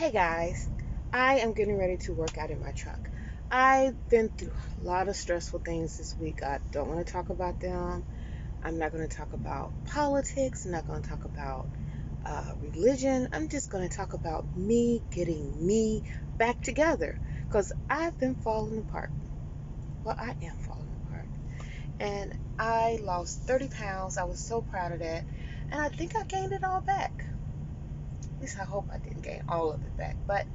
Hey guys, I am getting ready to work out in my truck. I've been through a lot of stressful things this week. I don't want to talk about them. I'm not going to talk about politics. I'm not going to talk about religion. I'm just going to talk about me getting me back together, because I've been falling apart. Well, I am falling apart. And I lost 30 pounds. I was so proud of that. And I think I gained it all back. At least I hope I didn't gain all of it back. But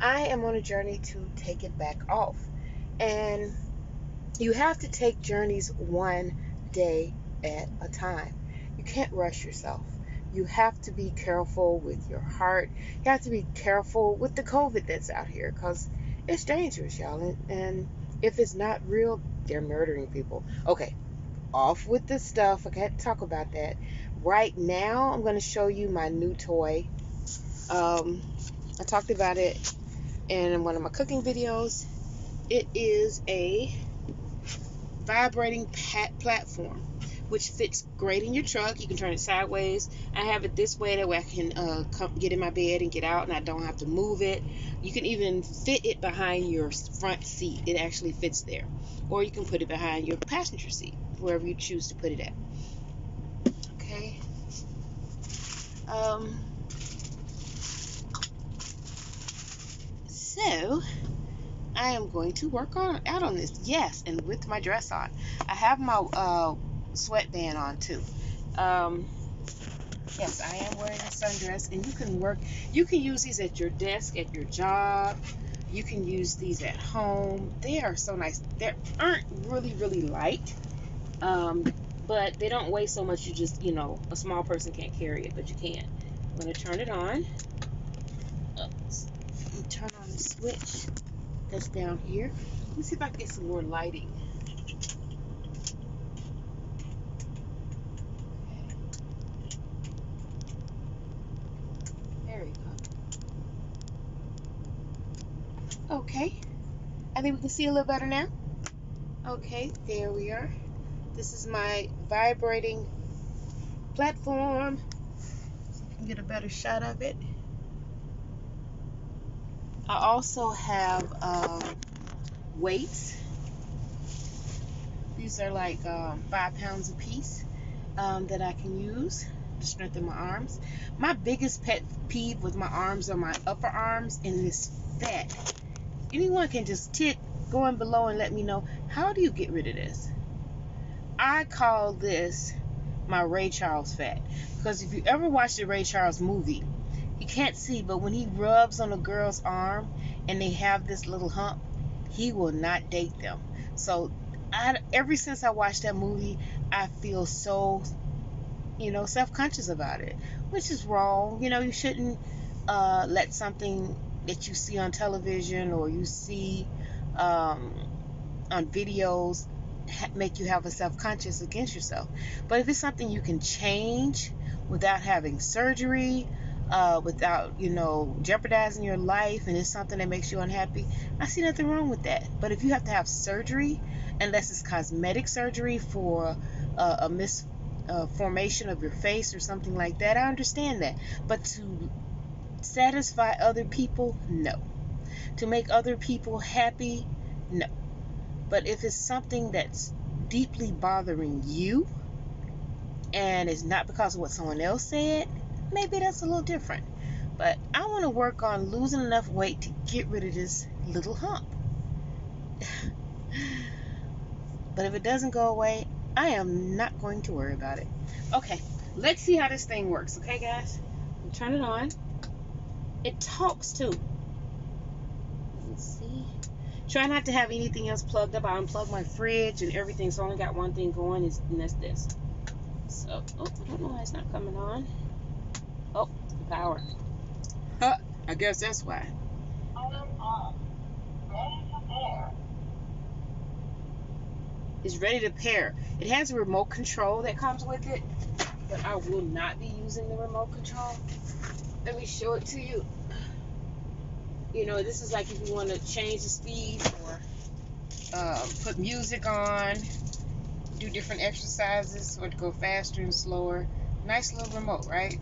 I am on a journey to take it back off. And you have to take journeys one day at a time. You can't rush yourself. You have to be careful with your heart. You have to be careful with the COVID that's out here, because it's dangerous, y'all. And if it's not real, they're murdering people. Okay, off with this stuff. I can't talk about that. Right now, I'm going to show you my new toy. I talked about it in one of my cooking videos. It is a vibrating platform, which fits great in your truck. You can turn it sideways. I have it this way, that way I can come get in my bed and get out, and I don't have to move it. You can even fit it behind your front seat. It actually fits there. Or you can put it behind your passenger seat, wherever you choose to put it at. Okay. So, I am going to work out on this. Yes, and with my dress on. I have my sweatband on, too. Yes, I am wearing a sundress. And you can work. You can use these at your desk, at your job. You can use these at home. They are so nice. They aren't really light. But they don't weigh so much. You just, you know, a small person can't carry it. But you can. I'm going to turn it on. Oops. Turn on the switch that's down here. Let me see if I can get some more lighting. Okay. There we go. Okay. I think we can see a little better now. Okay, there we are. This is my vibrating platform. So you can get a better shot of it. I also have weights. These are like 5 pounds a piece that I can use to strengthen my arms. My biggest pet peeve with my arms are my upper arms and this fat. Anyone can just tick going below and let me know, how do you get rid of this? I call this my Ray Charles fat, because if you ever watched the Ray Charles movie, you can't see, but when he rubs on a girl's arm and they have this little hump, he will not date them. So ever since I watched that movie, I feel so, you know, self-conscious about it, which is wrong. You know, you shouldn't let something that you see on television or you see on videos make you have a self-conscious against yourself. But if it's something you can change without having surgery, without, you know, jeopardizing your life, and it's something that makes you unhappy, I see nothing wrong with that. But if you have to have surgery, unless it's cosmetic surgery for a misformation of your face or something like that, I understand that. But to satisfy other people, no. To make other people happy, no. But if it's something that's deeply bothering you and it's not because of what someone else said, maybe that's a little different. But I want to work on losing enough weight to get rid of this little hump. But if it doesn't go away, I am not going to worry about it. Okay, let's see how this thing works. Okay, guys? I'll turn it on. It talks, too. Let's see. Try not to have anything else plugged up. I unplugged my fridge and everything, so I only got one thing going, and that's this. So, oh, I don't know why it's not coming on. Oh, power. Huh, I guess that's why. Item off. Ready to pair. It's ready to pair. It has a remote control that comes with it, but I will not be using the remote control. Let me show it to you. You know, this is like if you want to change the speed or put music on, do different exercises, or to go faster and slower. Nice little remote, right?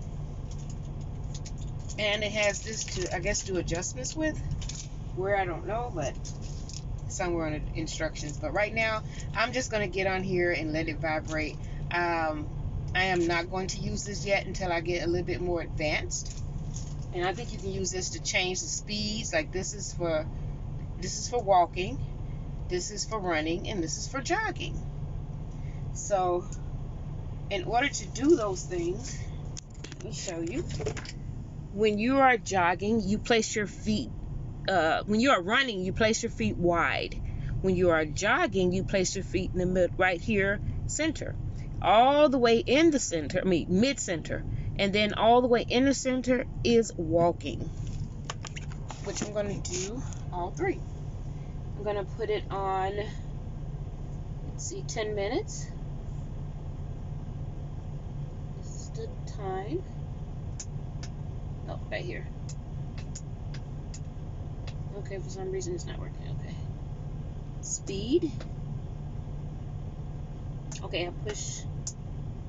And it has this to, I guess, do adjustments with. Where, I don't know, but somewhere on the instructions. But right now, I'm just going to get on here and let it vibrate. I am not going to use this yet until I get a little bit more advanced. And I think you can use this to change the speeds. Like this is for walking, this is for running, and this is for jogging. So in order to do those things, let me show you. When you are jogging, you place your feet, when you are running, you place your feet wide. When you are jogging, you place your feet in the mid, right here, center. All the way in the center, I mean mid-center. And then all the way in the center is walking, which I'm going to do all three. I'm going to put it on, let's see, 10 minutes. This is the time. Oh, right here. Okay, for some reason it's not working. Okay. Speed. Okay, I push.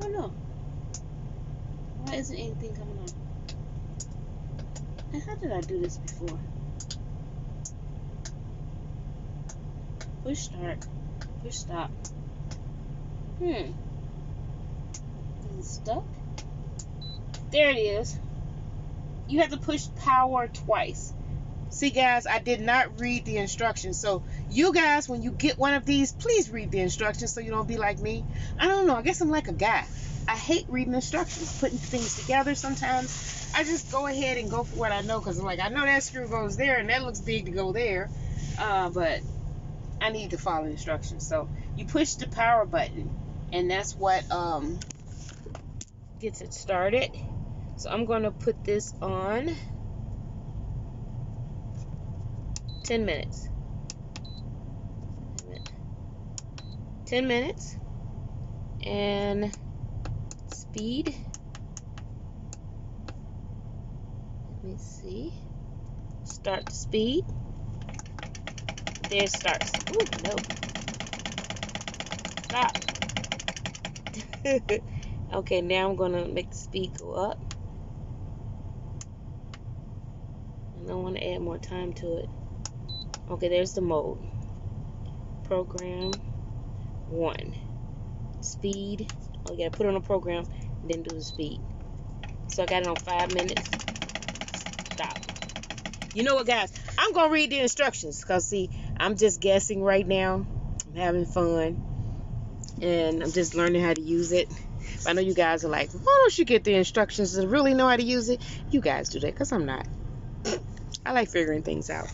Oh no. Why isn't anything coming on? And how did I do this before? Push start. Push stop. Is it stuck? There it is. You have to push power twice. See guys, I did not read the instructions. So you guys, when you get one of these, please read the instructions so you don't be like me. I don't know, I guess I'm like a guy. I hate reading instructions, putting things together sometimes. I just go ahead and go for what I know, because I'm like, I know that screw goes there and that looks big to go there. But I need to follow instructions. So you push the power button, and that's what gets it started. So I'm going to put this on 10 minutes. 10 minutes. And speed. Let me see. Start the speed. There it starts. Ooh, no. Stop. Okay, now I'm going to make the speed go up. I don't want to add more time to it. Okay, there's the mode. Program 1. Speed. Oh, you gotta put on a program, and then do the speed. So I got it on 5 minutes. Stop. You know what, guys? I'm gonna read the instructions, because, see, I'm just guessing right now. I'm having fun, and I'm just learning how to use it. I know you guys are like, why don't you get the instructions to really know how to use it? You guys do that, because I'm not. I like figuring things out.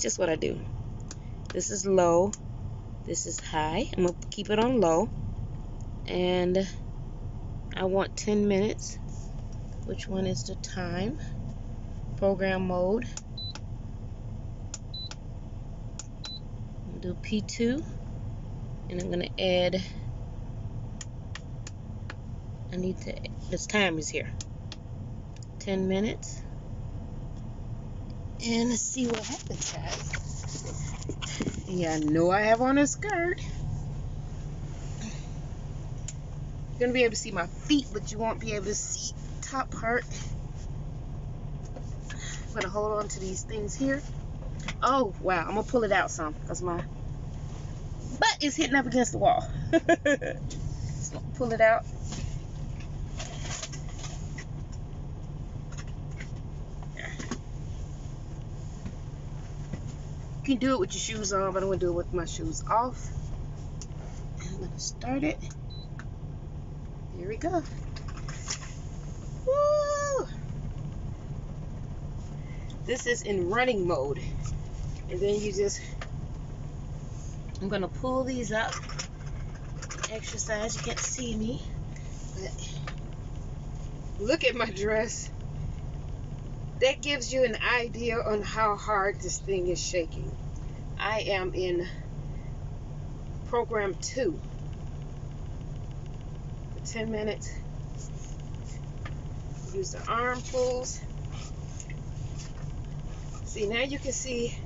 Just what I do. This is low. This is high. I'm going to keep it on low. And I want 10 minutes. Which one is the time? Program mode. I'll do P2. And I'm going to add. I need to. This time is here. 10 minutes. And let's see what happens, guys. Yeah, I know I have on a skirt. You're going to be able to see my feet, but you won't be able to see the top part. I'm going to hold on to these things here. Oh, wow. I'm going to pull it out some because my butt is hitting up against the wall. So pull it out. You can do it with your shoes on, but I'm going to do it with my shoes off. I'm going to start it. Here we go. Woo! This is in running mode. And then you just, I'm going to pull these up. Exercise, you can't see me. But look at my dress. That gives you an idea on how hard this thing is shaking. I am in program 2 for 10 minutes. Use the arm pulls. See, now you can see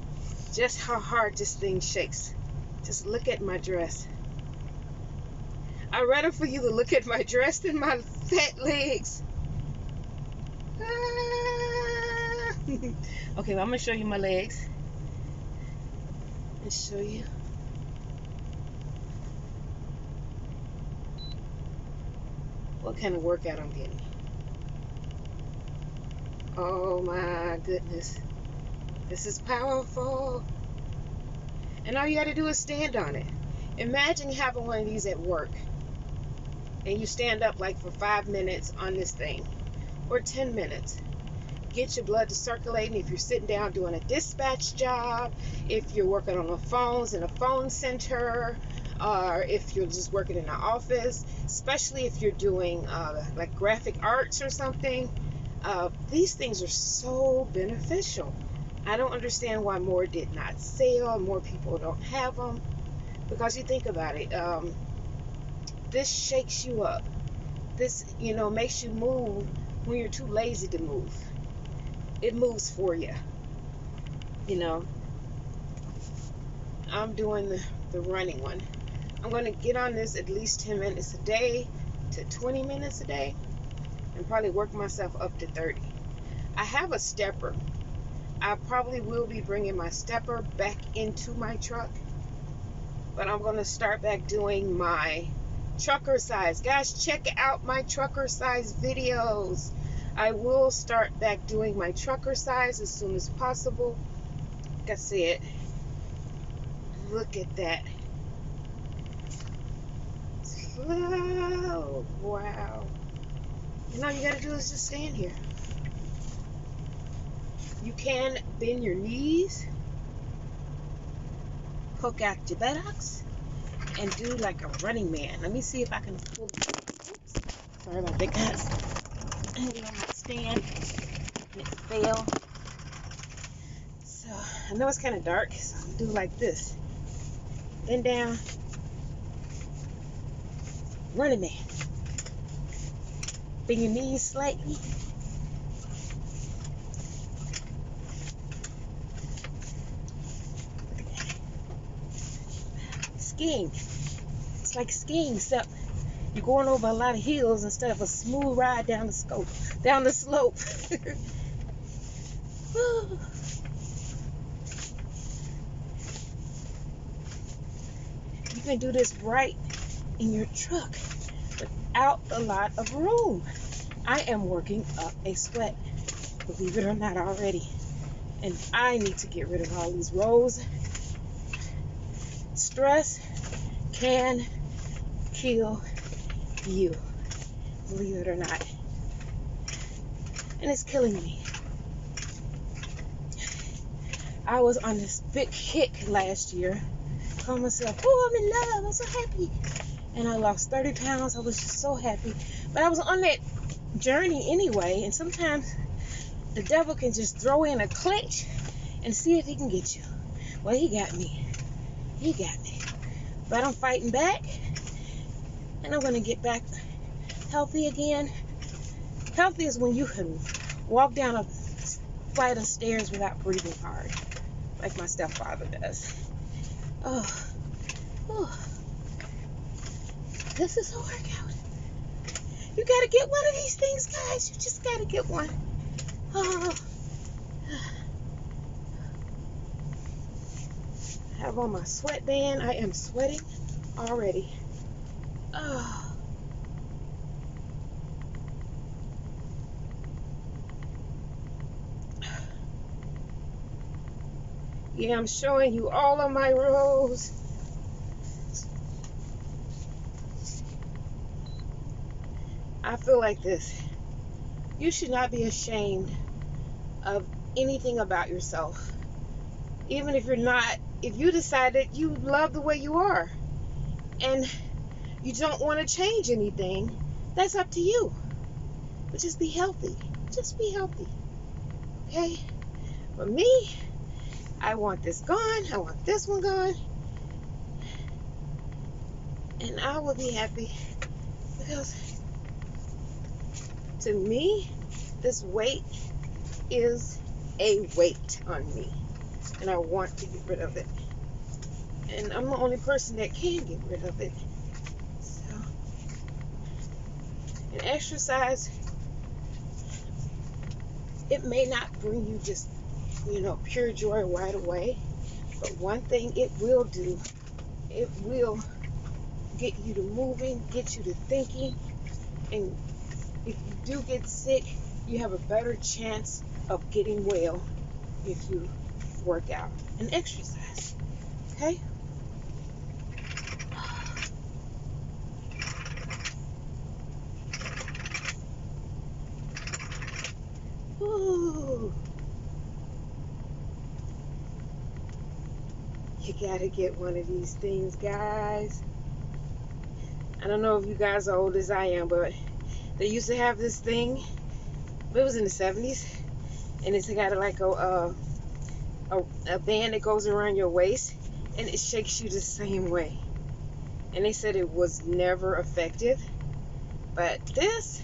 just how hard this thing shakes. Just look at my dress. I'd rather for you to look at my dress than my fat legs. Okay, well, I'm gonna show you my legs. Let's show you. What kind of workout I'm getting. Oh my goodness. This is powerful. And all you gotta do is stand on it. Imagine having one of these at work. And you stand up like for 5 minutes on this thing. Or 10 minutes. Get your blood to circulating. If you're sitting down doing a dispatch job, if you're working on the phones in a phone center, or if you're just working in an office, especially if you're doing like graphic arts or something, these things are so beneficial. I don't understand why more did not sell, more people don't have them, because you think about it, this shakes you up. This, you know, makes you move when you're too lazy to move. It moves for you. You know, I'm doing the running one. I'm going to get on this at least 10 minutes a day to 20 minutes a day and probably work myself up to 30. I have a stepper. I probably will be bringing my stepper back into my truck, but I'm going to start back doing my trucker size. Guys, check out my trucker size videos. I will start back doing my trucker size as soon as possible. Like I said, look at that. Oh, wow. And all you gotta do is just stand here. You can bend your knees, poke out your buttocks, and do like a running man. Let me see if I can pull. Oops. Sorry about that, guys. And on my stand, and it fell. So I know it's kind of dark, so I'm gonna do like this. Bend down, running man. Bend your knees slightly. Skiing. It's like skiing, except you're going over a lot of hills instead of a smooth ride down the slope. You can do this right in your truck without a lot of room. I am working up a sweat, believe it or not already. And I need to get rid of all these rows. Stress can kill you, believe it or not, and it's killing me. I was on this big kick last year, told myself, oh, I'm in love, I'm so happy, and I lost 30 pounds. I was just so happy, but I was on that journey anyway, and sometimes the devil can just throw in a clinch and see if he can get you. Well, he got me, but I'm fighting back. And I'm going to get back healthy again. Healthy is when you can walk down a flight of stairs without breathing hard, like my stepfather does. Oh. This is a workout. You got to get one of these things, guys. You just got to get one. Oh. I have on my sweatband. I am sweating already. Oh. Yeah, I'm showing you all of my rows. I feel like this. You should not be ashamed of anything about yourself. Even if you're not, if you decide that you love the way you are and you don't want to change anything, that's up to you. But just be healthy. Just be healthy. Okay? For me, I want this gone. I want this one gone. And I will be happy, because to me, this weight is a weight on me. And I want to get rid of it. And I'm the only person that can get rid of it. Exercise It may not bring you just, you know, pure joy right away, but one thing it will do, it will get you to moving, get you to thinking, and if you do get sick, you have a better chance of getting well if you work out and exercise, okay? Ooh. You gotta get one of these things, guys. I don't know if you guys are old as I am, but they used to have this thing. It was in the 70s, and it's got like a band that goes around your waist, and it shakes you the same way. And they said it was never effective, but this,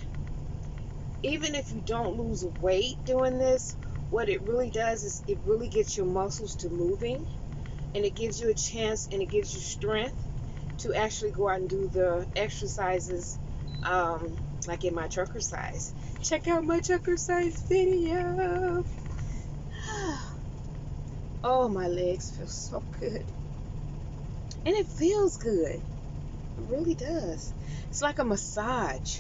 even if you don't lose weight doing this, what it really does is it really gets your muscles to moving, and it gives you a chance and it gives you strength to actually go out and do the exercises, like in my trucker size. Check out my trucker size video. Oh, my legs feel so good. And it feels good. It really does. It's like a massage.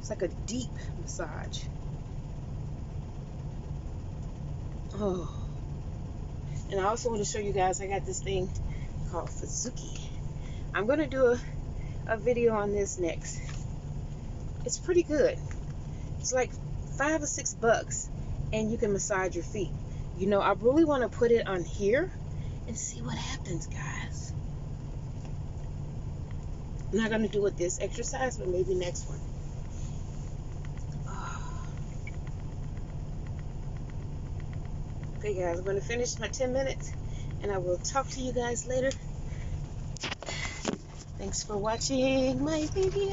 It's like a deep massage. Oh. And I also want to show you guys, I got this thing called Fuzuki. I'm going to do a video on this next. It's pretty good. It's like $5 or $6, and you can massage your feet. You know, I really want to put it on here and see what happens, guys. I'm not going to do it this exercise, but maybe next one. Okay guys, I'm going to finish my 10 minutes and I will talk to you guys later. Thanks for watching my video.